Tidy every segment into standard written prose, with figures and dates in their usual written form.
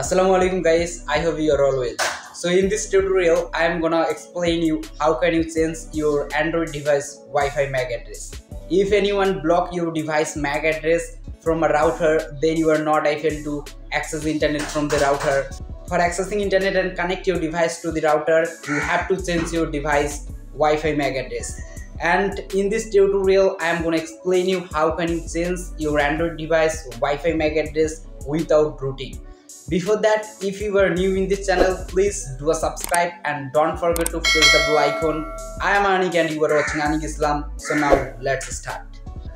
Assalamualaikum guys, I hope you are all well. So in this tutorial, I am gonna explain you how can you change your Android device Wi-Fi MAC address. If anyone block your device MAC address from a router, then you are not able to access internet from the router. For accessing internet and connect your device to the router, you have to change your device Wi-Fi MAC address. And in this tutorial, I am gonna explain you how can you change your Android device Wi-Fi MAC address without routing. Before that, if you are new in this channel, please do a subscribe and don't forget to press the bell icon. I am Anik and you are watching Anik Islam. So now let's start.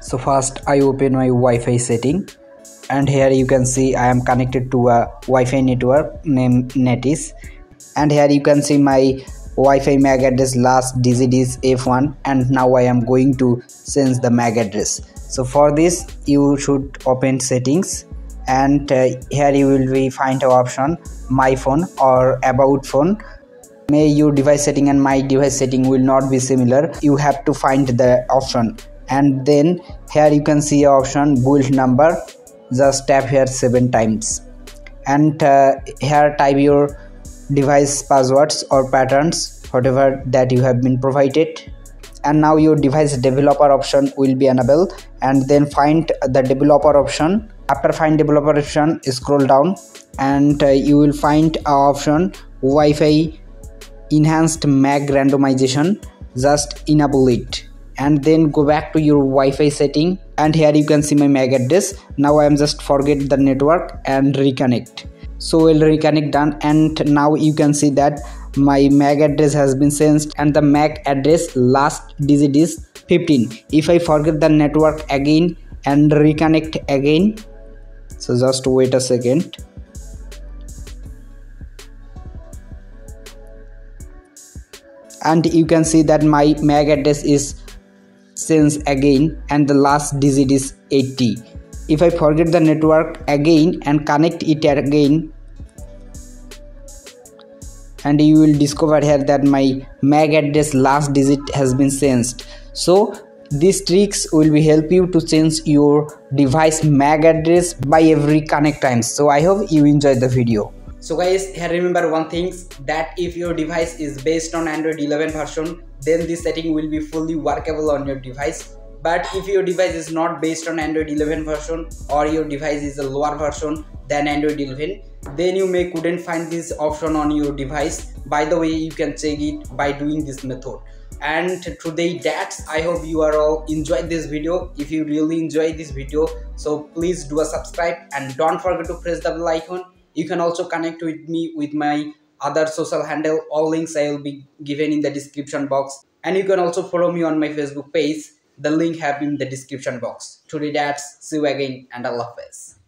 So first I open my Wi-Fi setting, and here you can see I am connected to a Wi-Fi network named Netis, and here you can see my Wi-Fi MAC address last digit is F1, and now I am going to change the MAC address. So for this you should open settings, and here you will be find an option my phone or about phone. May your device setting and my device setting will not be similar. You have to find the option, and then here you can see option build number. Just tap here 7 times, and here type your device passwords or patterns, whatever that you have been provided. And now your device developer option will be enabled, and then find the developer option. After find developer option, scroll down, and you will find option Wi-Fi Enhanced MAC Randomization. Just enable it, and then go back to your Wi-Fi setting, and here you can see my MAC address. Now I am just forget the network and reconnect. So we'll reconnect done, and now you can see that my MAC address has been changed, and the MAC address last digit is 15. If I forget the network again and reconnect again, so just wait a second. And you can see that my MAC address is changed again, and the last digit is 80. If I forget the network again and connect it again, and you will discover here that my MAC address last digit has been changed. So these tricks will be help you to change your device MAC address by every connect times. So I hope you enjoyed the video. So guys, here remember one thing, that if your device is based on Android 11 version, then this setting will be fully workable on your device. But if your device is not based on Android 11 version, or your device is a lower version than Android 11, then you may couldn't find this option on your device. By the way, you can check it by doing this method. And today that's, I hope you are all enjoyed this video. If you really enjoyed this video, so please do a subscribe and don't forget to press the bell icon. You can also connect with me with my other social handle. All links I will be given in the description box, and you can also follow me on my Facebook page. The link have in the description box. Today that's, see you again, and Allah Hafiz.